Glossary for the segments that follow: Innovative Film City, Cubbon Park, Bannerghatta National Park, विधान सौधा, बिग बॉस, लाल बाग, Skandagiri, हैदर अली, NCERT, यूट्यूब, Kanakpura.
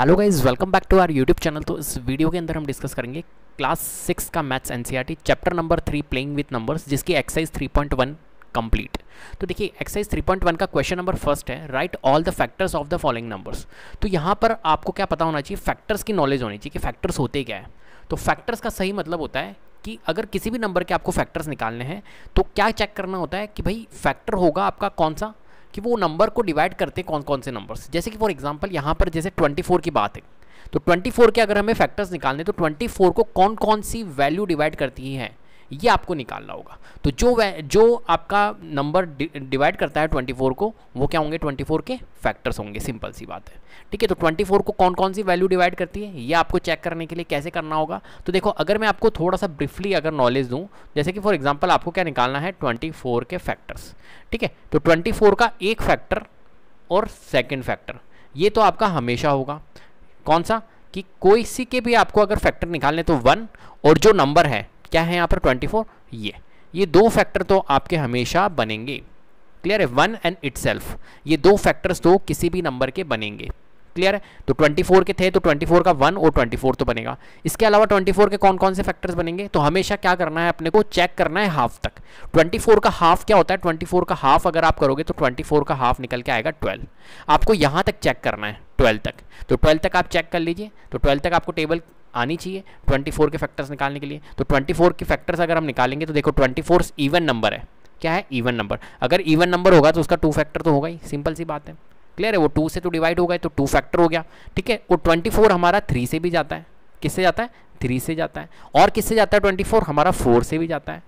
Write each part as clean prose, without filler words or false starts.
Hello guys, welcome back to our यूट्यूब channel. तो इस video के अंदर हम डिस्कस करेंगे क्लास 6 का maths NCERT chapter number 3 playing with numbers, जिसकी एक्सरसाइज 3.1 कंप्लीट। तो देखिए एक्सरसाइज 3.1 का क्वेश्चन नंबर फर्स्ट है, write all the factors of the following numbers. तो यहाँ पर आपको क्या पता होना चाहिए, फैक्टर्स की नॉलेज होनी चाहिए कि फैक्टर्स होते क्या है। तो फैक्टर्स का सही मतलब होता है कि अगर किसी भी नंबर के आपको फैक्टर्स निकालने हैं तो क्या चेक करना होता है कि भाई फैक्टर होगा आपका कौन सा, कि वो नंबर को डिवाइड करते कौन कौन से नंबर्स। जैसे कि फॉर एग्जांपल यहाँ पर जैसे 24 की बात है, तो 24 के अगर हमें फैक्टर्स निकालने तो 24 को कौन कौन सी वैल्यू डिवाइड करती है ये आपको निकालना होगा। तो जो आपका नंबर डिवाइड करता है 24 को, वो क्या होंगे, 24 के फैक्टर्स होंगे, सिंपल सी बात है। ठीक है, तो 24 को कौन कौन सी वैल्यू डिवाइड करती है ये आपको चेक करने के लिए कैसे करना होगा। तो देखो अगर मैं आपको थोड़ा सा ब्रीफली अगर नॉलेज दूँ, जैसे कि फॉर एग्जाम्पल आपको क्या निकालना है, 24 के फैक्टर्स। ठीक है, तो 24 का एक फैक्टर और सेकेंड फैक्टर, ये तो आपका हमेशा होगा। कौन सा, कि कोई सी के भी आपको अगर फैक्टर निकालने तो 1 और जो नंबर है क्या है यहाँ पर 24, ये दो फैक्टर तो आपके हमेशा बनेंगे। क्लियर है, 1 एंड इटसेल्फ, ये दो फैक्टर्स तो किसी भी नंबर के बनेंगे। क्लियर है, तो 24 के थे तो 24 का 1 और 24 तो बनेगा। इसके अलावा 24 के कौन कौन से फैक्टर्स बनेंगे, तो हमेशा क्या करना है, अपने को चेक करना है हाफ तक। 24 का हाफ क्या होता है, 24 का हाफ अगर आप करोगे तो 24 का हाफ निकल के आएगा 12। आपको यहाँ तक चेक करना है 12 तक, तो 12 तक आप चेक कर लीजिए। तो 12 तक आपको टेबल आनी चाहिए 24 के फैक्टर्स निकालने के लिए। तो 24 के फैक्टर्स अगर हम निकालेंगे तो देखो 24 इवन नंबर है, क्या है, इवन नंबर। अगर इवन नंबर होगा तो उसका 2 फैक्टर तो होगा ही, सिंपल सी बात है। क्लियर है, वो 2 से तो डिवाइड हो गए तो 2 फैक्टर हो गया। ठीक है, और 24 हमारा 3 से भी जाता है, किससे जाता है, 3 से जाता है। और किससे जाता है 24 हमारा, 4 से भी जाता है,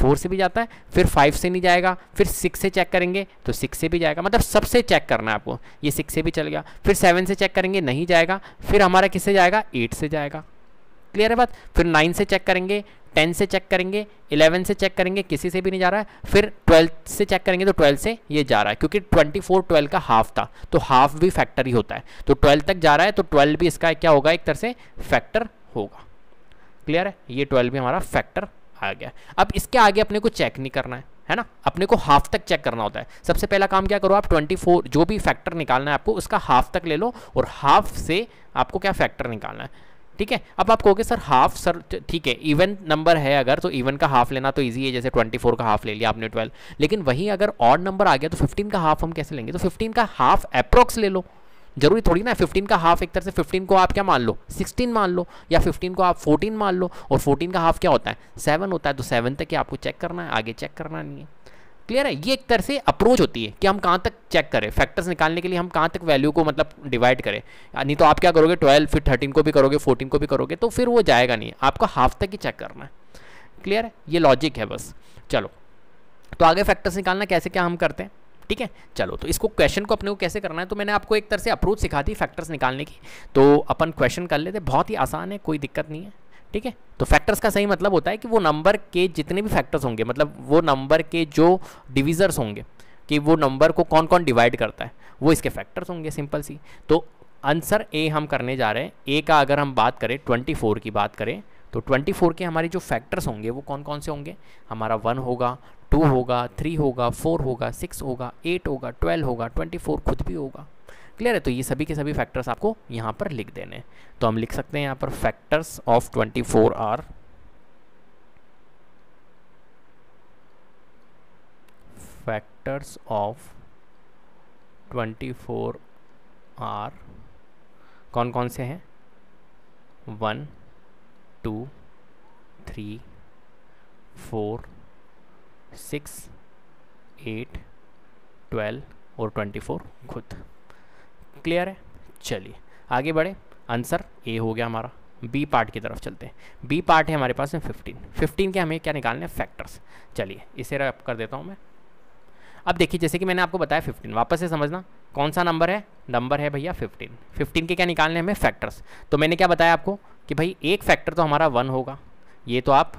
4 से भी जाता है। फिर 5 से नहीं जाएगा, फिर 6 से चेक करेंगे तो 6 से भी जाएगा, मतलब सबसे चेक करना है आपको। ये 6 से भी चल गया, फिर 7 से चेक करेंगे नहीं जाएगा, फिर हमारा किससे जाएगा, 8 से जाएगा। क्लियर है बात। फिर 9 से चेक करेंगे, 10 से चेक करेंगे, 11 से चेक करेंगे, किसी से भी नहीं जा रहा है। फिर 12 से चेक करेंगे तो 12 से ये जा रहा है, क्योंकि 24 12 का हाफ था तो हाफ भी फैक्टर ही होता है। तो 12 तक जा रहा है तो 12 भी इसका क्या होगा, एक तरह से फैक्टर होगा। क्लियर है, ये 12 भी हमारा फैक्टर आ गया। अब इसके आगे अपने को चेक नहीं करना है ना, अपने को हाफ तक चेक करना होता है। सबसे पहला काम क्या करो आप, 24 जो भी फैक्टर निकालना है आपको उसका हाफ तक ले लो और हाफ से आपको क्या फैक्टर निकालना है। ठीक है, अब आप कहोगे सर हाफ, सर ठीक है इवन नंबर है अगर तो इवन का हाफ लेना तो इजी है, जैसे 24 का हाफ ले लिया आपने 12, लेकिन वहीं अगर ऑड नंबर आ गया तो 15 का हाफ हम कैसे लेंगे, तो 15 का हाफ अप्रॉक्स ले लो, जरूरी थोड़ी ना। 15 का हाफ एक तरह से 15 को आप क्या मान लो, 16 मान लो, या 15 को आप 14 मान लो। और 14 का हाफ क्या होता है, 7 होता है, तो 7 तक ही आपको चेक करना है, आगे चेक करना नहीं है। क्लियर है, ये एक तरह से अप्रोच होती है कि हम कहाँ तक चेक करें फैक्टर्स निकालने के लिए, हम कहाँ तक वैल्यू को मतलब डिवाइड करें। नहीं तो आप क्या करोगे 12 फिर 13 को भी करोगे, 14 को भी करोगे, तो फिर वो जाएगा नहीं, आपको हाफ तक ही चेक करना है। क्लियर है, ये लॉजिक है बस। चलो तो आगे फैक्टर्स निकालना कैसे क्या हम करते हैं। ठीक है, चलो तो इसको क्वेश्चन को अपने को कैसे करना है, तो मैंने आपको एक तरह से अप्रोच सिखा दी फैक्टर्स निकालने की। तो अपन क्वेश्चन कर लेते, बहुत ही आसान है, कोई दिक्कत नहीं है। ठीक है, तो फैक्टर्स का सही मतलब होता है कि वो नंबर के जितने भी फैक्टर्स होंगे, मतलब वो नंबर के जो डिविजर्स होंगे, कि वो नंबर को कौन कौन डिवाइड करता है, वो इसके फैक्टर्स होंगे, सिंपल सी। तो आंसर ए हम करने जा रहे हैं। ए का अगर हम बात करें 24 की बात करें तो 24 के हमारे जो फैक्टर्स होंगे वो कौन कौन से होंगे, हमारा 1 होगा, 2 होगा, 3 होगा, 4 होगा, 6 होगा, 8 होगा, 12 होगा, 24 खुद भी होगा। क्लियर है, तो ये सभी के सभी फैक्टर्स आपको यहाँ पर लिख देने हैं। तो हम लिख सकते हैं यहाँ पर factors of 24 are factors of 24 are कौन कौन से हैं, 1, 2, 3, 4, 6, 8, 12 और 24 खुद। क्लियर है, चलिए आगे बढ़े। आंसर ए हो गया हमारा। बी पार्ट की तरफ चलते हैं। बी पार्ट है हमारे पास में 15 के हमें क्या निकालने हैं, फैक्टर्स। चलिए इसे रैप कर देता हूं मैं। अब देखिए जैसे कि मैंने आपको बताया 15, वापस से समझना कौन सा नंबर है, नंबर है भैया 15 के क्या निकालने हमें फैक्टर्स। तो मैंने क्या बताया आपको कि भाई एक फैक्टर तो हमारा 1 होगा, ये तो आप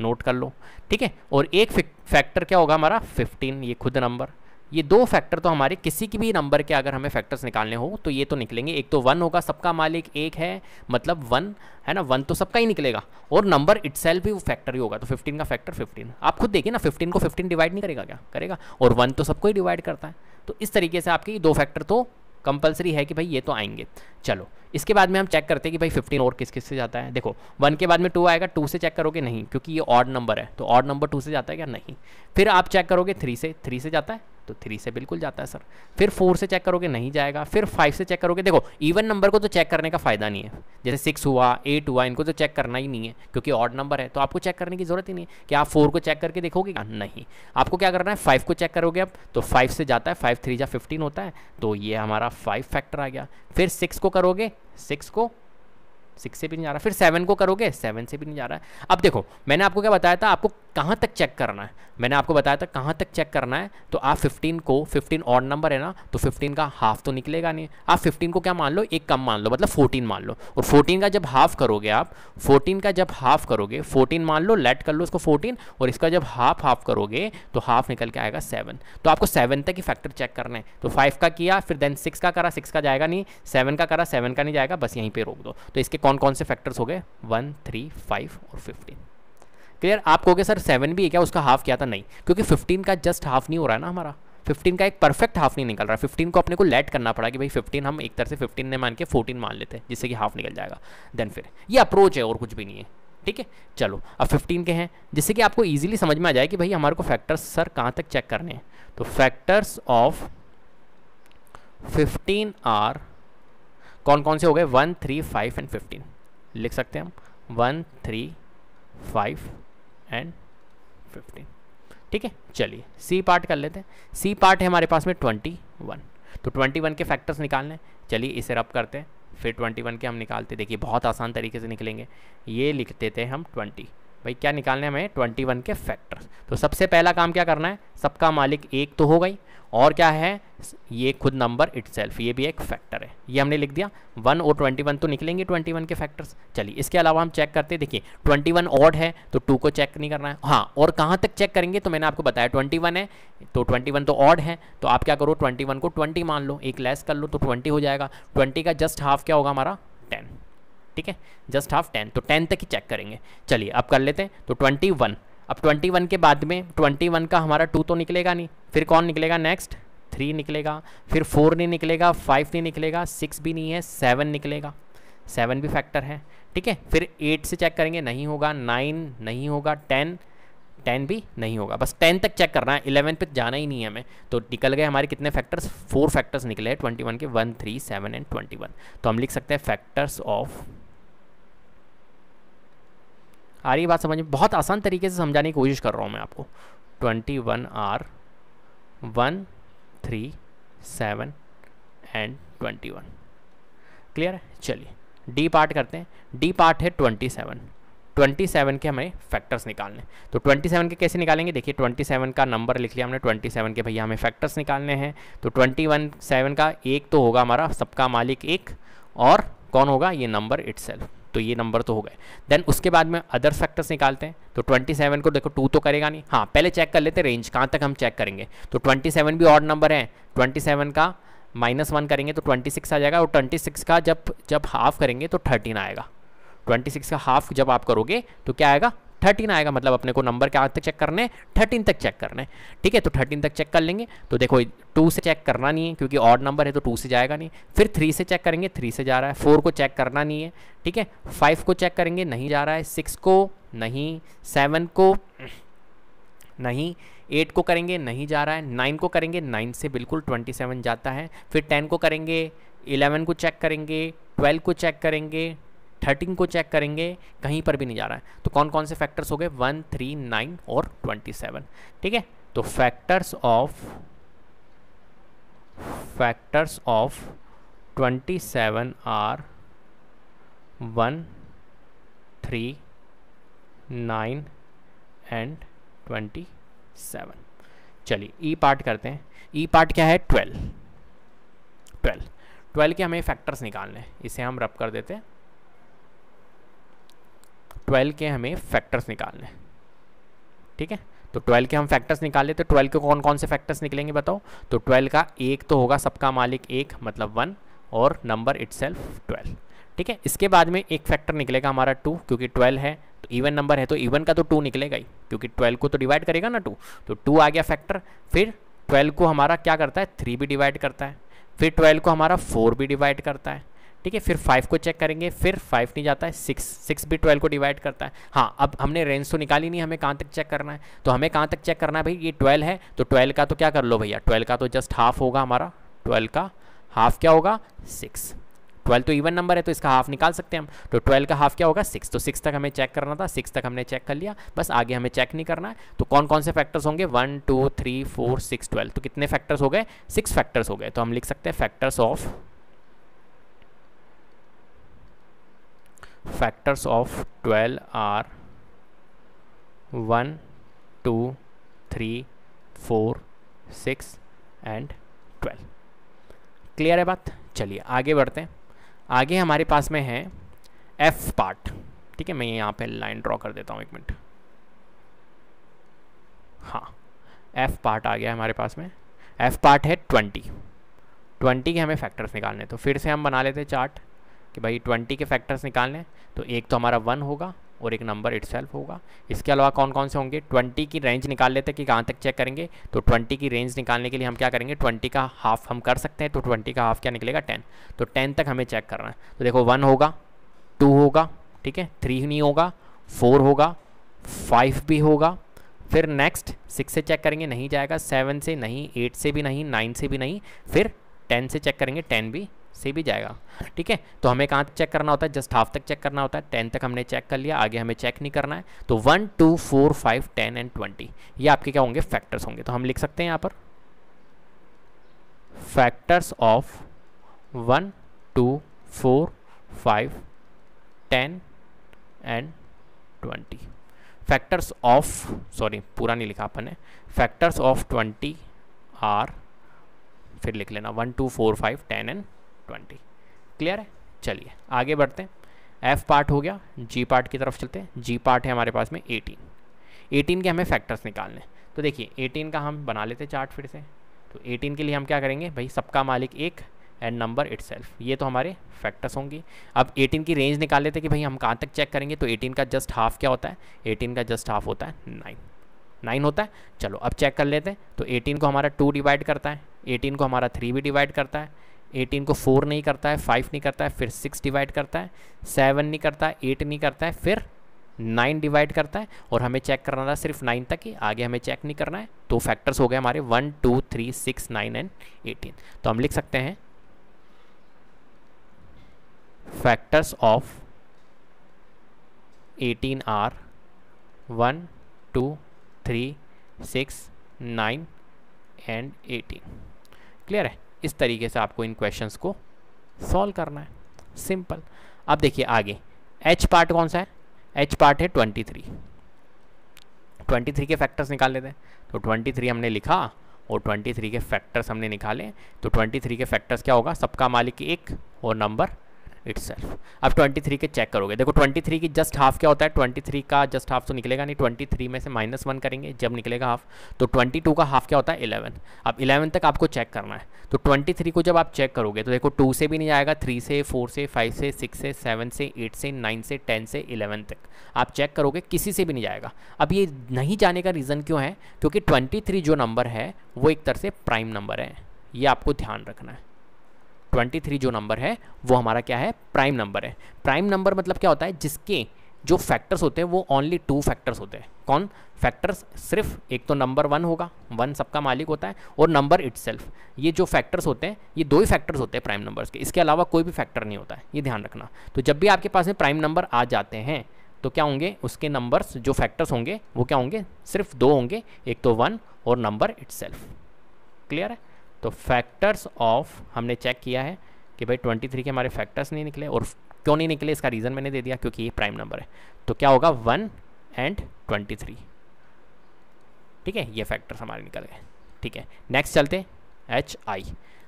नोट कर लो। ठीक है, और एक फैक्टर क्या होगा हमारा 15, ये खुद नंबर। ये दो फैक्टर तो हमारे किसी की भी नंबर के अगर हमें फैक्टर्स निकालने हो तो ये तो निकलेंगे। एक तो 1 होगा, सबका मालिक 1 है, मतलब 1 है ना, 1 तो सबका ही निकलेगा, और नंबर इटसेल्फ भी वो फैक्टर ही होगा। तो 15 का फैक्टर 15, आप खुद देखिए ना, 15 को 15 डिवाइड नहीं करेगा, क्या करेगा, और 1 तो सबको ही डिवाइड करता है। तो इस तरीके से आपके ये दो फैक्टर तो कंपलसरी है कि भाई ये तो आएंगे। चलो इसके बाद में हम चेक करते हैं कि भाई 15 और किस किस से जाता है। देखो 1 के बाद में 2 आएगा, 2 से चेक करोगे नहीं क्योंकि ये ऑड नंबर है, तो ऑड नंबर 2 से जाता है क्या? नहीं। फिर आप चेक करोगे 3 से जाता है, तो 3 से बिल्कुल जाता है सर। फिर 4 से चेक करोगे नहीं जाएगा, फिर 5 से चेक करोगे। देखो इवन नंबर को तो चेक करने का फ़ायदा नहीं है, जैसे 6 हुआ 8 हुआ, इनको तो चेक करना ही नहीं है क्योंकि ऑड नंबर है, तो आपको चेक करने की ज़रूरत ही नहीं है। कि आप 4 को चेक करके देखोगे नहीं, आपको क्या करना है 5 को चेक करोगे आप, तो 5 से जाता है, 5 3 जा 15 होता है, तो ये हमारा 5 फैक्टर आ गया। फिर 6 को करोगे, 6 से भी नहीं जा रहा, फिर 7 को करोगे, 7 से भी नहीं जा रहा है। अब देखो मैंने आपको क्या बताया था, आपको कहाँ तक चेक करना है, मैंने आपको बताया था कहाँ तक चेक करना है। तो आप 15 को, 15 ऑड नंबर है ना, तो 15 का हाफ तो निकलेगा नहीं, आप 15 को क्या मान लो, एक कम मान लो, मतलब 14 मान लो। और 14 का जब हाफ करोगे आप, 14 का जब हाफ करोगे, 14 मान लो, लेट कर लो इसको 14, और इसका जब हाफ करोगे तो हाफ निकल के आएगा 7। तो आपको 7 तक ही फैक्टर चेक करना है। तो 5 का किया, फिर देन 6 का करा, 6 का जाएगा नहीं, 7 का करा, 7 का नहीं जाएगा, बस यहीं पर रोक दो। तो इसके कौन कौन से फैक्टर्स हो गए 1, 3, 5 और 15। क्लियर? आप कहोगे सर 7 भी है क्या, उसका हाफ क्या था? नहीं, क्योंकि 15 का जस्ट हाफ नहीं हो रहा है ना हमारा, 15 का एक परफेक्ट हाफ नहीं निकल रहा है। 15 को अपने को लेट करना पड़ा कि भाई 15 हम एक तरह से 15 ने मान के 14 मान लेते हैं, जिससे कि हाफ निकल जाएगा। देन फिर ये अप्रोच है और कुछ भी नहीं है। ठीक है, चलो अब 15 के हैं, जिससे कि आपको ईजिली समझ में आ जाए कि भाई हमारे को फैक्टर्स सर कहाँ तक चेक करने हैं। तो फैक्टर्स ऑफ 15 आर कौन कौन से हो गए 1, 3, 5 एंड 15। लिख सकते हैं हम 1, 3, 5 एंड 15। ठीक है, चलिए सी पार्ट कर लेते हैं। सी पार्ट है हमारे पास में 21, तो 21 के फैक्टर्स निकालने। चलिए इसे रब करते हैं, फिर 21 के हम निकालते। देखिए बहुत आसान तरीके से निकलेंगे। ये लिख देते हैं हम 20। भाई क्या निकालने हमें 21 के फैक्टर्स। तो सबसे पहला काम क्या करना है, सबका मालिक 1 तो हो गई, और क्या है ये खुद नंबर इटसेल्फ, ये भी एक फैक्टर है, ये हमने लिख दिया। 1 और 21 तो निकलेंगे 21 के फैक्टर्स। चलिए इसके अलावा हम चेक करते हैं। देखिए 21 ऑड है तो 2 को चेक नहीं करना है। हाँ, और कहाँ तक चेक करेंगे, तो मैंने आपको बताया 21 है तो 21 तो ऑड है, तो आप क्या करो 21 को 20 मान लो, एक लेस कर लो तो 20 हो जाएगा। 20 का जस्ट हाफ क्या होगा हमारा 10। ठीक है, जस्ट हाफ 10, तो 10 तक ही चेक करेंगे। चलिए अब कर लेते हैं। तो 21, अब 21 के बाद में 21 का हमारा 2 तो निकलेगा नहीं, फिर कौन निकलेगा नेक्स्ट 3 निकलेगा, फिर 4 नहीं निकलेगा, 5 नहीं निकलेगा, 6 भी नहीं है, 7 निकलेगा, 7 भी फैक्टर है। ठीक है, फिर 8 से चेक करेंगे नहीं होगा, 9 नहीं होगा, 10 भी नहीं होगा, बस 10 तक चेक करना है, 11 पे जाना ही नहीं है हमें। तो निकल गए हमारे कितने फैक्टर्स, 4 फैक्टर्स निकले हैं 21 के, 1, 3, 7 एंड 21। तो हम लिख सकते हैं फैक्टर्स ऑफ। आ रही बात समझ में? बहुत आसान तरीके से समझाने की कोशिश कर रहा हूँ मैं आपको। 21 आर 1, 3, 7 एंड 21। क्लियर है? चलिए डी पार्ट करते हैं। डी पार्ट है 27। 27 के हमें फैक्टर्स निकालने। तो 27 के कैसे निकालेंगे? देखिए 27 का नंबर लिख लिया हमने, 27 के भैया हमें फैक्टर्स निकालने हैं। तो 27 का 1 तो होगा हमारा, सबका मालिक 1, और कौन होगा ये नंबर इटसेल्फ, तो ये नंबर तो हो गए। देन उसके बाद में अदर फैक्टर्स निकालते हैं। तो 27 को देखो 2 तो करेगा नहीं। हाँ, पहले चेक कर लेते रेंज कहाँ तक हम चेक करेंगे। तो 27 भी ऑड नंबर है, 27 का -1 करेंगे तो 26 आ जाएगा, और 26 का जब हाफ करेंगे तो 13 आएगा। 26 का हाफ जब आप करोगे तो क्या आएगा 13 आएगा, मतलब अपने को नंबर क्या तक चेक करने 13 तक चेक करने। ठीक है, तो 13 तक चेक कर लेंगे। तो देखो 2 से चेक करना नहीं है क्योंकि ऑड नंबर है, तो 2 से जाएगा नहीं। फिर 3 से चेक करेंगे, 3 से जा रहा है। 4 को चेक करना नहीं है, ठीक है। 5 को चेक करेंगे नहीं जा रहा है, 6 को नहीं, 7 को नहीं, 8 को करेंगे नहीं जा रहा है, 9 को करेंगे 9 से बिल्कुल 27 जाता है। फिर 10 को करेंगे, 11 को चेक करेंगे, 12 को चेक करेंगे, 13 को चेक करेंगे, कहीं पर भी नहीं जा रहा है। तो कौन कौन से फैक्टर्स हो गए 1, 3, 9 और 27। ठीक है, तो फैक्टर्स ऑफ 27 आर 1, 3, 9 एंड 27। चलिए ई पार्ट करते हैं। ई पार्ट क्या है 12 के हमें फैक्टर्स निकालने हैं। इसे हम रब कर देते हैं। 12 के हमें फैक्टर्स निकालने, ठीक है। तो 12 के हम फैक्टर्स निकाले, तो 12 के कौन कौन से फैक्टर्स निकलेंगे बताओ। तो 12 का 1 तो होगा, सबका मालिक 1 मतलब 1, और नंबर इटसेल्फ 12। ठीक है, इसके बाद में एक फैक्टर निकलेगा हमारा 2, क्योंकि 12 है तो इवन नंबर है, तो इवन का तो 2 निकलेगा ही, क्योंकि 12 को तो डिवाइड करेगा ना 2, तो 2 आ गया फैक्टर। फिर 12 को हमारा क्या करता है 3 भी डिवाइड करता है। फिर 12 को हमारा 4 भी डिवाइड करता है, ठीक है। फिर 5 को चेक करेंगे, फिर 5 नहीं जाता है, 6 भी 12 को डिवाइड करता है। हाँ, अब हमने रेंज तो निकाली नहीं, हमें कहाँ तक चेक करना है, तो हमें कहाँ तक चेक करना है भाई, ये 12 है तो 12 का तो क्या कर लो भैया, 12 का तो जस्ट हाफ होगा हमारा, 12 का हाफ क्या होगा 6। 12 तो इवन नंबर है तो इसका हाफ निकाल सकते हैं हम, तो 12 का हाफ क्या होगा 6। तो 6 तक हमें चेक करना था, 6 तक हमने चेक कर लिया, बस आगे हमें चेक नहीं करना है। तो कौन कौन से फैक्टर्स होंगे 1 2 3 4 6 12, तो कितने फैक्टर्स हो गए 6 फैक्टर्स हो गए। तो हम लिख सकते हैं factors of 12 are 1 2 3 4 6 and 12। Clear है बात। चलिए आगे बढ़ते हैं। आगे हमारे पास में है एफ पार्ट, ठीक है। मैं यहाँ पे लाइन ड्रॉ कर देता हूँ, एक मिनट। हाँ, एफ पार्ट आ गया हमारे पास में। एफ पार्ट है 20 के हमें फैक्टर्स निकालने। तो फिर से हम बना लेते हैं चार्ट कि भाई 20 के फैक्टर्स निकालने। तो एक तो हमारा 1 होगा और एक नंबर इट्सेल्फ होगा। इसके अलावा कौन कौन से होंगे, 20 की रेंज निकाल लेते हैं कि कहाँ तक चेक करेंगे। तो 20 की रेंज निकालने के लिए हम क्या करेंगे, 20 का हाफ हम कर सकते हैं। तो 20 का हाफ क्या निकलेगा 10। तो 10 तक हमें चेक करना है। तो देखो 1 होगा, 2 होगा, ठीक है, 3 नहीं होगा, 4 होगा, 5 भी होगा। फिर नेक्स्ट 6 से चेक करेंगे, नहीं जाएगा। 7 से नहीं, 8 से भी नहीं, 9 से भी नहीं। फिर 10 से चेक करेंगे, 10 से भी जाएगा, ठीक है। तो हमें कहाँ तक चेक करना होता है, जस्ट हाफ तक चेक करना होता है। 10 तक हमने चेक कर लिया, आगे हमें चेक नहीं करना है। तो 1 2 4 5 10 एंड 20 ये आपके क्या होंगे फैक्टर्स होंगे। तो हम लिख सकते हैं यहाँ पर factors of 1 2 4 5 10 and 20। Factors of, sorry पूरा नहीं लिखा अपन ने, फैक्टर्स ऑफ 20 आर, फिर लिख लेना 1 2 4 5 10 एंड 20। क्लियर है। चलिए आगे बढ़ते हैं। एफ पार्ट हो गया, जी पार्ट की तरफ चलते हैं। जी पार्ट है हमारे पास में 18 के हमें फैक्टर्स निकालने। तो देखिए 18 का हम बना लेते चार्ट फिर से। तो 18 के लिए हम क्या करेंगे भाई, सबका मालिक 1 एंड नंबर इटसेल्फ, ये तो हमारे फैक्टर्स होंगे। अब 18 की रेंज निकाल लेते कि भाई हम कहाँ तक चेक करेंगे। तो 18 का जस्ट हाफ क्या होता है, 18 का जस्ट हाफ होता है 9 होता है। चलो अब चेक कर लेते हैं। तो 18 को हमारा 2 डिवाइड करता है, 18 को हमारा 3 भी डिवाइड करता है, 18 को 4 नहीं करता है, 5 नहीं करता है, फिर 6 डिवाइड करता है, 7 नहीं करता है, 8 नहीं करता है, फिर 9 डिवाइड करता है। और हमें चेक करना था सिर्फ 9 तक ही, आगे हमें चेक नहीं करना है। तो फैक्टर्स हो गए हमारे 1 2 3 6 9 एंड 18। तो हम लिख सकते हैं factors of 18 are 1 2 3 6 9 and 18। Clear है। इस तरीके से आपको इन क्वेश्चंस को सॉल्व करना है, सिंपल। अब देखिए आगे एच पार्ट कौन सा है, एच पार्ट है 23 के फैक्टर्स निकाल लेते हैं। तो 23 हमने लिखा और 23 के फैक्टर्स हमने निकाले। तो 23 के फैक्टर्स क्या होगा, सबका मालिक 1 और नंबर इटसेल्फ। अब 23 के चेक करोगे, देखो 23 की जस्ट हाफ क्या होता है, 23 का जस्ट हाफ तो निकलेगा नहीं, 23 में से -1 करेंगे जब निकलेगा हाफ। तो 22 का हाफ क्या होता है 11। अब 11 तक आपको चेक करना है। तो 23 को जब आप चेक करोगे तो देखो 2 से भी नहीं आएगा, 3 से, 4 से, 5 से, 6 से, 7 से, 8 से, 9 से, 10 से, 11 तक आप चेक करोगे, किसी से भी नहीं जाएगा। अब ये नहीं जाने का रीज़न क्यों है, क्योंकि 23 जो नंबर है वो एक तरह से प्राइम नंबर है, ये आपको ध्यान रखना है। 23 जो नंबर है वो हमारा क्या है, प्राइम नंबर है। प्राइम नंबर मतलब क्या होता है, जिसके जो फैक्टर्स होते हैं वो ओनली 2 फैक्टर्स होते हैं। कौन फैक्टर्स, सिर्फ एक तो नंबर 1 होगा, 1 सबका मालिक होता है, और नंबर इटसेल्फ। ये जो फैक्टर्स होते हैं ये 2 ही फैक्टर्स होते हैं प्राइम नंबर्स के, इसके अलावा कोई भी फैक्टर नहीं होता है, ये ध्यान रखना। तो जब भी आपके पास में प्राइम नंबर आ जाते हैं तो क्या होंगे उसके नंबर्स, जो फैक्टर्स होंगे वो क्या होंगे, सिर्फ 2 होंगे, एक तो 1 और नंबर इटसेल्फ। क्लियर है। तो फैक्टर्स ऑफ हमने चेक किया है कि भाई 23 के हमारे फैक्टर्स नहीं निकले, और क्यों नहीं निकले इसका रीज़न मैंने दे दिया, क्योंकि ये प्राइम नंबर है। तो क्या होगा 1 एंड 23, ठीक है, ये फैक्टर्स हमारे निकल गए, ठीक है। नेक्स्ट चलते एच आई।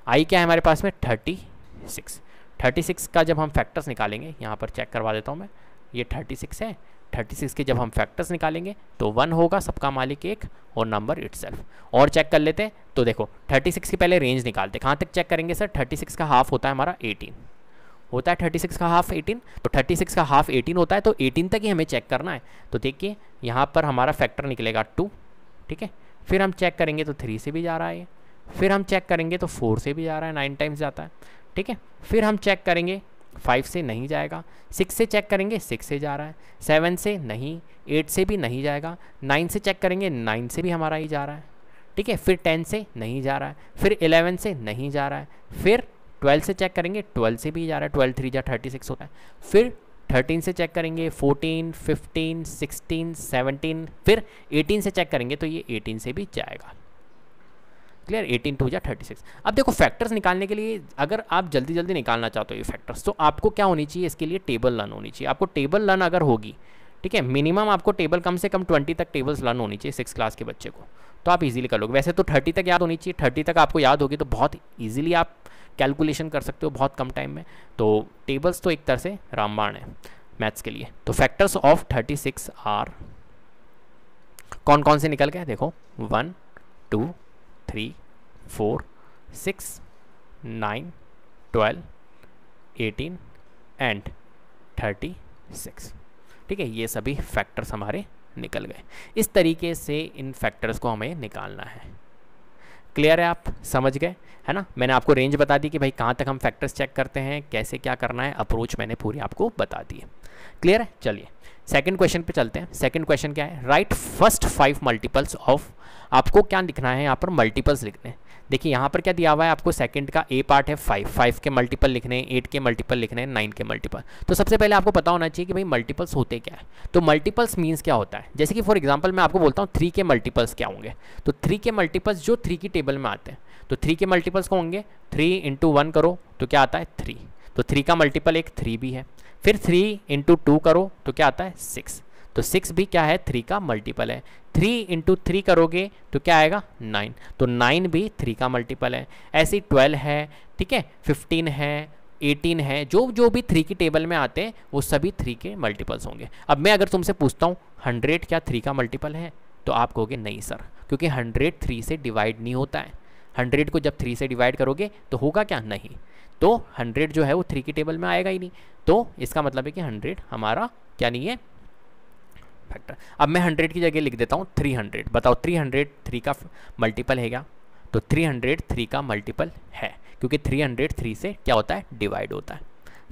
आई क्या है हमारे पास में 36। 36 का जब हम फैक्टर्स निकालेंगे, यहाँ पर चेक करवा देता हूँ मैं, ये 36 है। 36 के जब हम फैक्टर्स निकालेंगे तो 1 होगा, सबका मालिक 1 और नंबर इटसेल्फ। और चेक कर लेते हैं। तो देखो 36 की पहले रेंज निकालते, कहाँ तक चेक करेंगे सर, 36 का हाफ होता है हमारा 18 होता है, 36 का हाफ 18। तो 36 का हाफ 18 होता है, तो 18 तक ही हमें चेक करना है। तो देखिए यहाँ पर हमारा फैक्टर निकलेगा 2, ठीक है। फिर हम चेक करेंगे तो 3 से भी जा रहा है, फिर हम चेक करेंगे तो 4 से भी जा रहा है, 9 टाइम्स जाता है, ठीक है। फिर हम चेक करेंगे 5 से नहीं जाएगा, 6 से चेक करेंगे 6 से जा रहा है, 7 से नहीं, 8 से भी नहीं जाएगा, 9 से चेक करेंगे 9 से भी हमारा ही जा रहा है, ठीक है। फिर 10 से नहीं जा रहा है, फिर 11 से नहीं जा रहा है, फिर 12 से चेक करेंगे 12 से भी जा रहा है, 12 3 जा 36 होता है। फिर 13 से चेक करेंगे 14, 15, 16, 17, फिर 18 से चेक करेंगे तो ये 18 से भी जाएगा, क्लियर। 18 2 जा 36। अब देखो फैक्टर्स निकालने के लिए अगर आप जल्दी जल्दी निकालना चाहते हो ये फैक्टर्स, तो आपको क्या होनी चाहिए, इसके लिए टेबल लर्न होनी चाहिए। आपको टेबल लर्न अगर होगी, ठीक है, मिनिमम आपको टेबल कम से कम 20 तक टेबल्स लर्न होनी चाहिए 6 क्लास के बच्चे को, तो आप इजीली कर लोगे। वैसे तो 30 तक याद होनी चाहिए, 30 तक आपको याद होगी तो बहुत ईजिली आप कैलकुलेशन कर सकते हो बहुत कम टाइम में। तो टेबल्स तो एक तरह से रामबाण है मैथ्स के लिए। तो फैक्टर्स ऑफ 36 आर कौन कौन से निकल गए देखो, 1, 2, 3, 4, 6, 9, 12, 18 एंड 36, ठीक है। ये सभी फैक्टर्स हमारे निकल गए। इस तरीके से इन फैक्टर्स को हमें निकालना है, क्लियर है, आप समझ गए है ना। मैंने आपको रेंज बता दी कि भाई कहाँ तक हम फैक्टर्स चेक करते हैं, कैसे क्या करना है, अप्रोच मैंने पूरी आपको बता दी है, क्लियर है। चलिए सेकंड क्वेश्चन पे चलते हैं। सेकंड क्वेश्चन क्या है, राइट फर्स्ट 5 मल्टीपल्स ऑफ, आपको क्या लिखना है यहाँ पर, मल्टीपल्स लिखने हैं। देखिए यहाँ पर क्या दिया हुआ है आपको, सेकंड का ए पार्ट है 5 के मल्टीपल लिखने हैं, 8 के मल्टीपल लिखने हैं, 9 के मल्टीपल। तो सबसे पहले आपको पता होना चाहिए कि भाई मल्टीपल्स होते क्या है। तो मल्टीपल्स मीन्स क्या होता है, जैसे कि फॉर एग्जाम्पल मैं आपको बोलता हूँ 3 के मल्टीपल्स क्या होंगे, तो 3 के मल्टीपल्स जो 3 की टेबल में आते हैं, तो 3 के मल्टीपल्स को होंगे 3 × 1 करो तो क्या आता है 3, तो 3 का मल्टीपल एक 3 भी है। फिर 3 × 2 करो तो क्या आता है 6, तो 6 भी क्या है 3 का मल्टीपल है। 3 × 3 करोगे तो क्या आएगा 9, तो 9 भी 3 का मल्टीपल है। ऐसे 12 है, ठीक है, 15 है, 18 है, जो जो भी 3 की टेबल में आते हैं वो सभी 3 के मल्टीपल्स होंगे। अब मैं अगर तुमसे पूछता हूँ 100 क्या 3 का मल्टीपल है, तो आप कहोगे नहीं सर, क्योंकि 100 3 से डिवाइड नहीं होता है। 100 को जब 3 से डिवाइड करोगे तो होगा क्या, नहीं, तो 100 जो है वो 3 की टेबल में आएगा ही नहीं, तो इसका मतलब है कि 100 हमारा क्या नहीं है फैक्टर। अब मैं 100 की जगह लिख देता हूँ 300, बताओ 300 3 का मल्टीपल है क्या, तो 300 3 का मल्टीपल है, क्योंकि 300 3 से क्या होता है डिवाइड होता है,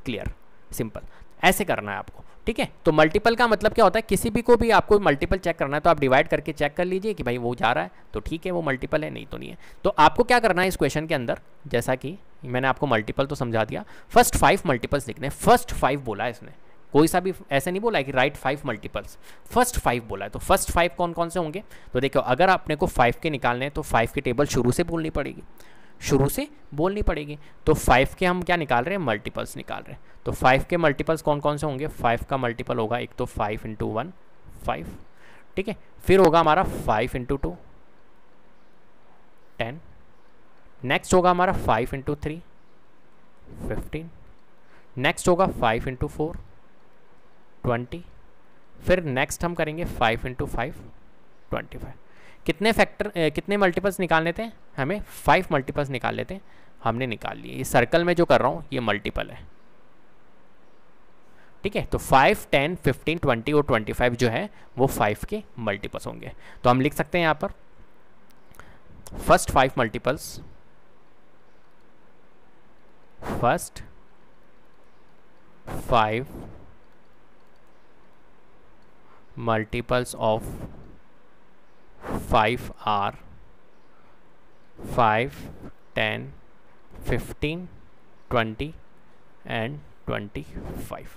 क्लियर, सिंपल, ऐसे करना है आपको, ठीक है। तो मल्टीपल का मतलब क्या होता है, किसी भी को भी आपको मल्टीपल चेक करना है तो आप डिवाइड करके चेक कर लीजिए कि भाई वो जा रहा है तो ठीक है वो मल्टीपल है, नहीं तो नहीं है। तो आपको क्या करना है इस क्वेश्चन के अंदर, जैसा कि मैंने आपको मल्टीपल तो समझा दिया, फर्स्ट 5 मल्टीपल्स लिखने। फर्स्ट 5 बोला है इसने, कोई सा भी ऐसे नहीं बोला है कि राइट 5 मल्टीपल्स, फर्स्ट 5 बोला है। तो फर्स्ट 5 कौन कौन से होंगे, तो देखो अगर अपने को 5 के निकालने हैं तो 5 की टेबल शुरू से बोलनी पड़ेगी, शुरू से बोलनी पड़ेगी। तो 5 के हम क्या निकाल रहे हैं, मल्टीपल्स निकाल रहे हैं। तो 5 के मल्टीपल्स कौन कौन से होंगे, 5 का मल्टीपल होगा एक तो 5 × 1 5, ठीक है। फिर होगा हमारा 5 × 2 10, नेक्स्ट होगा हमारा 5 × 3 15, नेक्स्ट होगा 5 × 4 20, फिर नेक्स्ट हम करेंगे 5 × 5 25। कितने कितने मल्टीपल्स निकाल लेते हैं हमें, 5 मल्टीपल्स निकाल लेते हैं, हमने निकाल लिए। ये सर्कल में जो कर रहा हूँ ये मल्टीपल है, ठीक है। तो 5 10 15 20 और 25 जो है वो 5 के मल्टीपल्स होंगे। तो हम लिख सकते हैं यहाँ पर first 5 multiples, first 5 multiples of 5 are 5 10 15 20 and 25,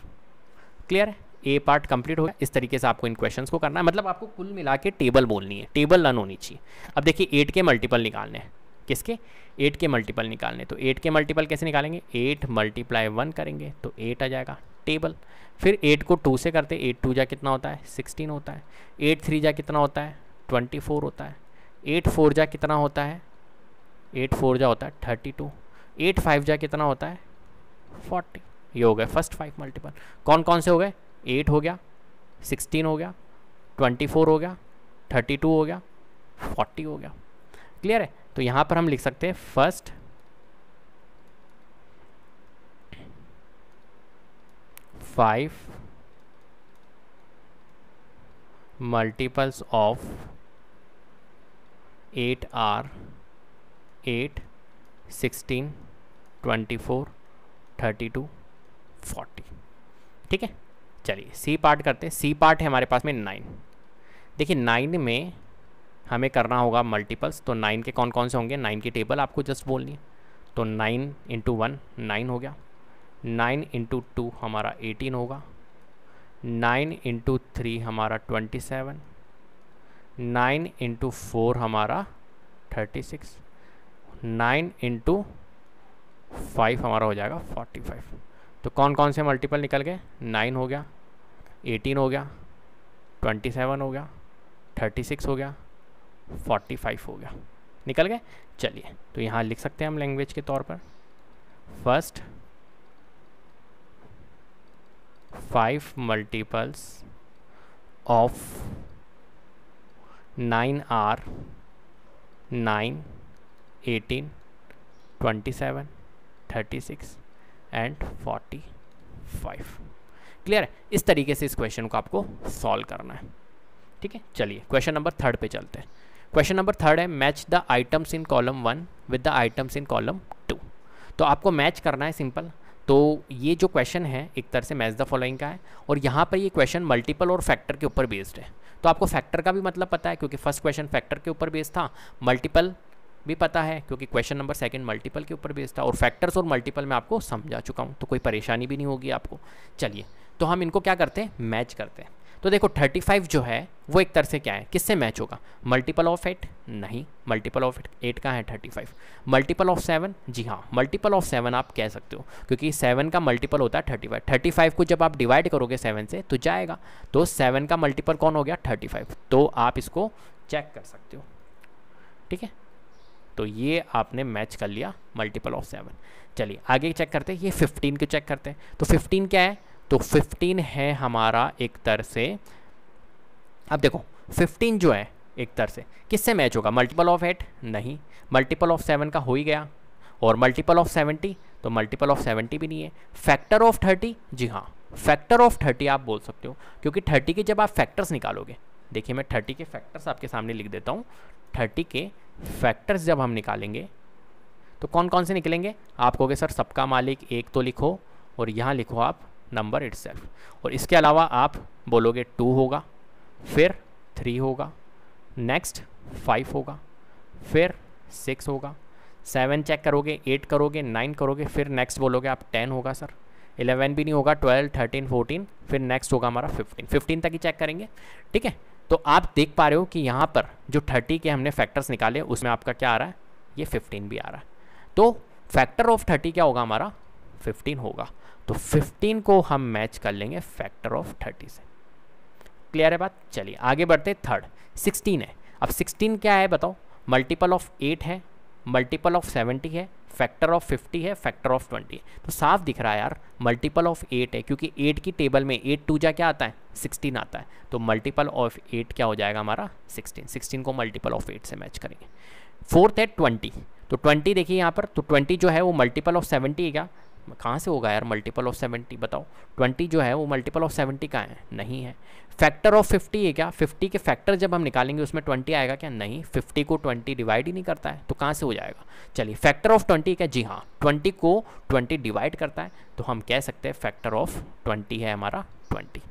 clear है। ए पार्ट कंप्लीट हो गया। इस तरीके से आपको इन क्वेश्चंस को करना है, मतलब आपको कुल मिला के टेबल बोलनी है, टेबल लर्न होनी चाहिए। अब देखिए 8 के मल्टीपल निकालने हैं, किसके, 8 के मल्टीपल निकालने। तो 8 के मल्टीपल कैसे निकालेंगे, 8 × 1 करेंगे तो 8 आ जाएगा टेबल। फिर 8 को 2 से करते, 8 × 2 जा कितना होता है 16 होता है, 8 × 3 जा कितना होता है 24 होता है, 8 × 4 जा कितना होता है 8 × 4 जा होता है 32, 8 × 5 जा कितना होता है 40। ये हो गए फर्स्ट 5 मल्टीपल। कौन कौन से हो गए, 8 हो गया, 16 हो गया, 24 हो गया, 32 हो गया, 40 हो गया, क्लियर है। तो यहाँ पर हम लिख सकते हैं फर्स्ट 5 मल्टीपल्स ऑफ 8 आर 8, 16, 24, 32, 40. ठीक है, चलिए सी पार्ट करते हैं। सी पार्ट है हमारे पास में 9। देखिए 9 में हमें करना होगा मल्टीपल्स, तो 9 के कौन कौन से होंगे, 9 की टेबल आपको जस्ट बोलनी है। तो 9 × 1 9 हो गया, 9 × 2 हमारा 18 होगा, 9 × 3 हमारा 27, 9 × 4 हमारा 36, 9 × 5 हमारा हो जाएगा 45। तो कौन कौन से मल्टीपल निकल गए, 9 हो गया, 18 हो गया, 27 हो गया, 36 हो गया, 45 हो गया, निकल गए। चलिए तो यहाँ लिख सकते हैं हम लैंग्वेज के तौर पर, first 5 multiples of 9 are 9, 18, 27, 36 and 45। Clear है, इस तरीके से इस क्वेश्चन को आपको सॉल्व करना है। ठीक है, चलिए क्वेश्चन नंबर 3 पे चलते हैं। क्वेश्चन नंबर 3 है match the items in column 1 with the items in column 2। तो आपको मैच करना है सिंपल। तो ये जो क्वेश्चन है एक तरह से मैच द फॉलोइंग का है, और यहाँ पर ये क्वेश्चन मल्टीपल और फैक्टर के ऊपर बेस्ड है। तो आपको फैक्टर का भी मतलब पता है क्योंकि फर्स्ट क्वेश्चन फैक्टर के ऊपर बेस्ड था, मल्टीपल भी पता है क्योंकि क्वेश्चन नंबर 2 मल्टीपल के ऊपर बेस्ड था, और फैक्टर्स और मल्टीपल मैं आपको समझा चुका हूँ, तो कोई परेशानी भी नहीं होगी आपको। चलिए तो हम इनको क्या करते हैं, मैच करते हैं। तो देखो 35 जो है वो एक तरह से क्या है, किससे मैच होगा, मल्टीपल ऑफ 8 नहीं, मल्टीपल ऑफ 8 का है 35, मल्टीपल ऑफ 7 जी हाँ, मल्टीपल ऑफ 7 आप कह सकते हो क्योंकि 7 का मल्टीपल होता है 35। 35 को जब आप डिवाइड करोगे 7 से तो जाएगा, तो 7 का मल्टीपल कौन हो गया, 35। तो आप इसको चेक कर सकते हो। ठीक है, तो ये आपने मैच कर लिया मल्टीपल ऑफ 7। चलिए आगे चेक करते हैं, ये 15 को चेक करते हैं। तो 15 क्या है, तो 15 है हमारा एक तरह से, अब देखो 15 जो है एक तरह से किससे मैच होगा, मल्टीपल ऑफ 8 नहीं, मल्टीपल ऑफ 7 का हो ही गया, और मल्टीपल ऑफ 70 तो मल्टीपल ऑफ 70 भी नहीं है, फैक्टर ऑफ 30 जी हाँ, फैक्टर ऑफ 30 आप बोल सकते हो क्योंकि 30 के जब आप फैक्टर्स निकालोगे, देखिए मैं 30 के फैक्टर्स आपके सामने लिख देता हूँ, 30 के फैक्टर्स जब हम निकालेंगे तो कौन कौन से निकलेंगे, आप कहोगे सर सबका मालिक 1 तो लिखो, और यहाँ लिखो आप नंबर इटसेल्फ, और इसके अलावा आप बोलोगे 2 होगा, फिर 3 होगा, नेक्स्ट 5 होगा, फिर 6 होगा, 7 चेक करोगे, 8 करोगे, 9 करोगे, फिर नेक्स्ट बोलोगे आप 10 होगा सर, 11 भी नहीं होगा, 12, 13, 14, फिर नेक्स्ट होगा हमारा 15, 15 तक ही चेक करेंगे। ठीक है, तो आप देख पा रहे हो कि यहाँ पर जो 30 के हमने फैक्टर्स निकाले उसमें आपका क्या आ रहा है, ये 15 भी आ रहा है, तो फैक्टर ऑफ 30 क्या होगा हमारा, 15 होगा। तो 15 को हम मैच कर लेंगे फैक्टर ऑफ 30 से। क्लियर है बात, चलिए आगे बढ़ते। 3rd 16 है, अब 16 क्या है बताओ, मल्टीपल ऑफ 8 है, मल्टीपल ऑफ 70 है, फैक्टर ऑफ 50 है, फैक्टर ऑफ 20 है। तो साफ दिख रहा है यार मल्टीपल ऑफ 8 है क्योंकि 8 की टेबल में 8 2 जा क्या आता है, 16 आता है, तो मल्टीपल ऑफ 8 क्या हो जाएगा हमारा 16, 16 को मल्टीपल ऑफ 8 से मैच करेंगे। 4th है 20, तो 20 देखिए यहाँ पर, तो 20 जो है वो मल्टीपल ऑफ 70 का कहाँ से होगा यार, मल्टीपल ऑफ 70 बताओ, 20 जो है वो मल्टीपल ऑफ 70 का है नहीं है, फैक्टर ऑफ 50 है क्या, 50 के फैक्टर जब हम निकालेंगे उसमें 20 आएगा क्या, नहीं, 50 को 20 डिवाइड ही नहीं करता है, तो कहाँ से हो जाएगा। चलिए फैक्टर ऑफ 20 क्या, जी हाँ 20 को 20 डिवाइड करता है, तो हम कह सकते हैं फैक्टर ऑफ 20 है हमारा 20।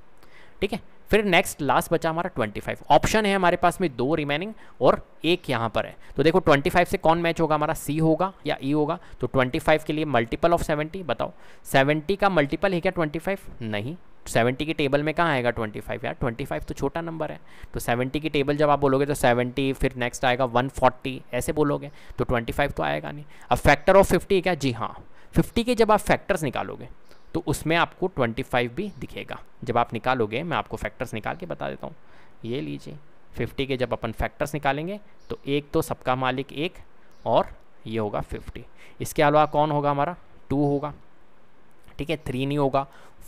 ठीक है, फिर नेक्स्ट लास्ट बचा हमारा 25। ऑप्शन है हमारे पास में 2 रिमेनिंग और 1 यहाँ पर है, तो देखो 25 से कौन मैच होगा हमारा, सी होगा या ई होगा। तो 25 के लिए मल्टीपल ऑफ 70 बताओ, 70 का मल्टीपल है क्या 25, नहीं, 70 की टेबल में कहाँ आएगा 25 यार, 25 तो छोटा नंबर है, तो 70 की टेबल जब आप बोलोगे तो 70 फिर नेक्स्ट आएगा 140 ऐसे बोलोगे, तो 25 तो आएगा नहीं। अब फैक्टर ऑफ 50 क्या, जी हाँ 50 के जब आप फैक्टर्स निकालोगे तो उसमें आपको 25 भी दिखेगा, जब आप निकालोगे, मैं आपको फैक्टर्स निकाल के बता देता हूँ, ये लीजिए 50 के जब अपन फैक्टर्स निकालेंगे तो 1 तो सबका मालिक 1 और ये होगा 50, इसके अलावा कौन होगा हमारा 2 होगा, ठीक है 3 नहीं होगा,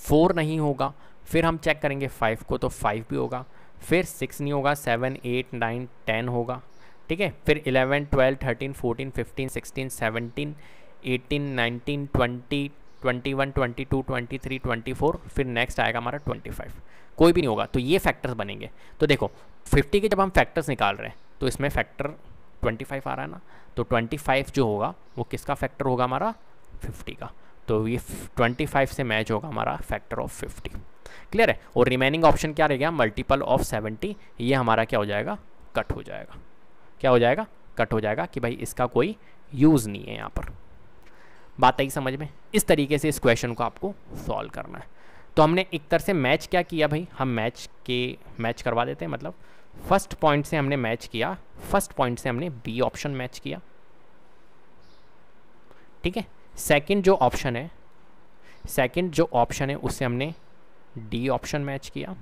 4 नहीं होगा, फिर हम चेक करेंगे 5 को तो 5 भी होगा, फिर 6 नहीं होगा, 7, 8, 9, 10 होगा, ठीक है, फिर 11, 12, 13, 14, 15, 16, 17, 18, 19, 20, 21, 22, 23, 24, फिर नेक्स्ट आएगा हमारा 25, कोई भी नहीं होगा, तो ये फैक्टर्स बनेंगे। तो देखो 50 के जब हम फैक्टर्स निकाल रहे हैं तो इसमें फैक्टर 25 आ रहा है ना, तो 25 जो होगा वो किसका फैक्टर होगा हमारा 50 का, तो ये 25 से मैच होगा हमारा फैक्टर ऑफ 50। क्लियर है। और रिमेनिंग ऑप्शन क्या रह गया, मल्टीपल ऑफ 70, ये हमारा क्या हो जाएगा कट हो जाएगा, क्या हो जाएगा कट हो जाएगा कि भाई इसका कोई यूज़ नहीं है यहाँ पर। बात आई समझ में। इस तरीके से इस क्वेश्चन को आपको सॉल्व करना है। तो हमने एक तरह से मैच क्या किया भाई, हम मैच करवा देते हैं, मतलब फर्स्ट पॉइंट से हमने मैच किया, फर्स्ट पॉइंट से हमने बी ऑप्शन मैच किया, ठीक है। सेकंड जो ऑप्शन है उससे हमने डी ऑप्शन मैच किया।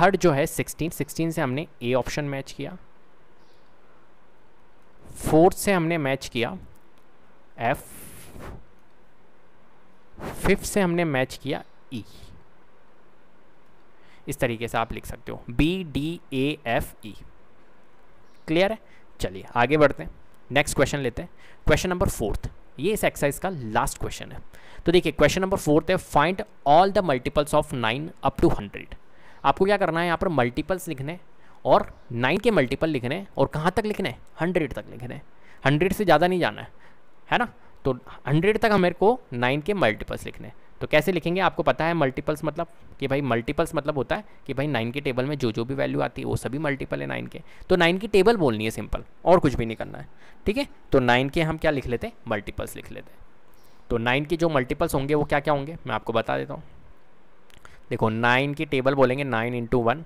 थर्ड जो है 16 से हमने ए ऑप्शन मैच किया। फोर्थ से हमने मैच किया एफ। फिफ्थ से हमने मैच किया ई। इस तरीके से आप लिख सकते हो B D A F E. Clear है। चलिए आगे बढ़ते हैं, नेक्स्ट क्वेश्चन लेते हैं, क्वेश्चन नंबर 4। ये इस एक्सरसाइज का लास्ट क्वेश्चन है। तो देखिए क्वेश्चन नंबर 4 है, find all the multiples of 9 up to 100। आपको क्या करना है, यहाँ पर मल्टीपल्स लिखने और 9 के मल्टीपल लिखने, और कहाँ तक लिखने, 100 तक लिखने, 100 से ज़्यादा नहीं जाना है ना। तो 100 तक हमें को 9 के मल्टीपल्स लिखने। तो कैसे लिखेंगे, आपको पता है मल्टीपल्स मतलब कि भाई मल्टीपल्स मतलब होता है कि भाई 9 के टेबल में जो जो भी वैल्यू आती है वो सभी मल्टीपल है 9 के। तो 9 की टेबल बोलनी है सिंपल, और कुछ भी नहीं करना है, ठीक है। तो 9 के हम क्या लिख लेते हैं, मल्टीपल्स लिख लेते हैं। तो 9 के जो मल्टीपल्स होंगे वो क्या क्या होंगे मैं आपको बता देता हूँ। देखो 9 की टेबल बोलेंगे 9 × 1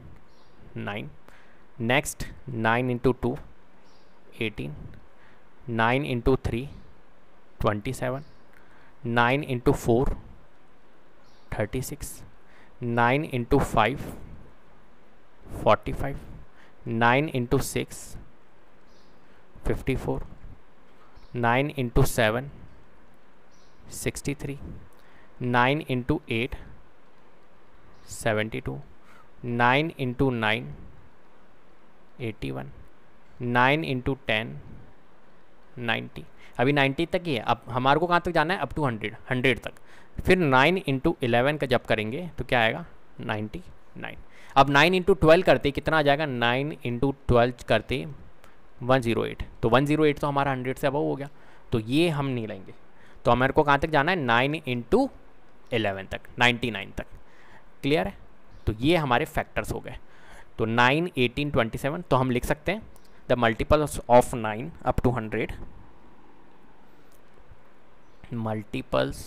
9, नेक्स्ट 9 × 2 18, 9 × 3 27, 9 × 4 36, 9 × 5 45, 9 × 6 54, 9 × 7 63, 9 × 8 72, 9 × 9 81, 9 × 10 90। अभी 90 तक ही है, अब हमारे को कहाँ तक जाना है, अप टू 100 तक। फिर 9 × 11 का जब करेंगे तो क्या आएगा 99। अब 9 × 12 करते कितना आ जाएगा, 9 × 12 करते 108। तो 108 तो हमारा 100 से अब हो गया, तो ये हम नहीं लेंगे। तो हमारे को कहाँ तक जाना है, 9 × 11 तक, 99 तक। क्लियर है। तो ये हमारे फैक्टर्स हो गए। तो 9 18 27, तो हम लिख सकते हैं the multiples of 9 up to 100, multiples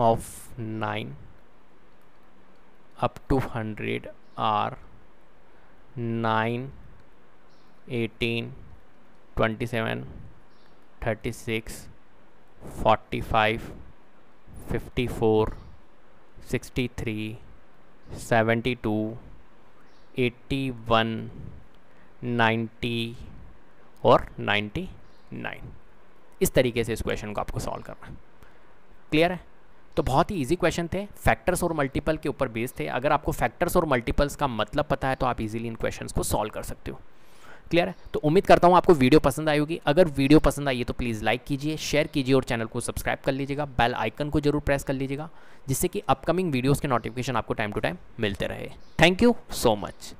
of 9 up to 100 are 9 18 27 36 45 54 63 72 81 90 और 99। इस तरीके से इस क्वेश्चन को आपको सॉल्व करना है। क्लियर है। तो बहुत ही इजी क्वेश्चन थे, फैक्टर्स और मल्टीपल के ऊपर बेस्ड थे। अगर आपको फैक्टर्स और मल्टीपल्स का मतलब पता है तो आप इजीली इन क्वेश्चंस को सॉल्व कर सकते हो। क्लियर है। तो उम्मीद करता हूँ आपको वीडियो पसंद आई होगी। अगर वीडियो पसंद आई है तो प्लीज़ लाइक कीजिए, शेयर कीजिए और चैनल को सब्सक्राइब कर लीजिएगा। बेल आइकन को जरूर प्रेस कर लीजिएगा जिससे कि अपकमिंग वीडियोज़ के नोटिफिकेशन आपको टाइम टू टाइम मिलते रहे। Thank you so much.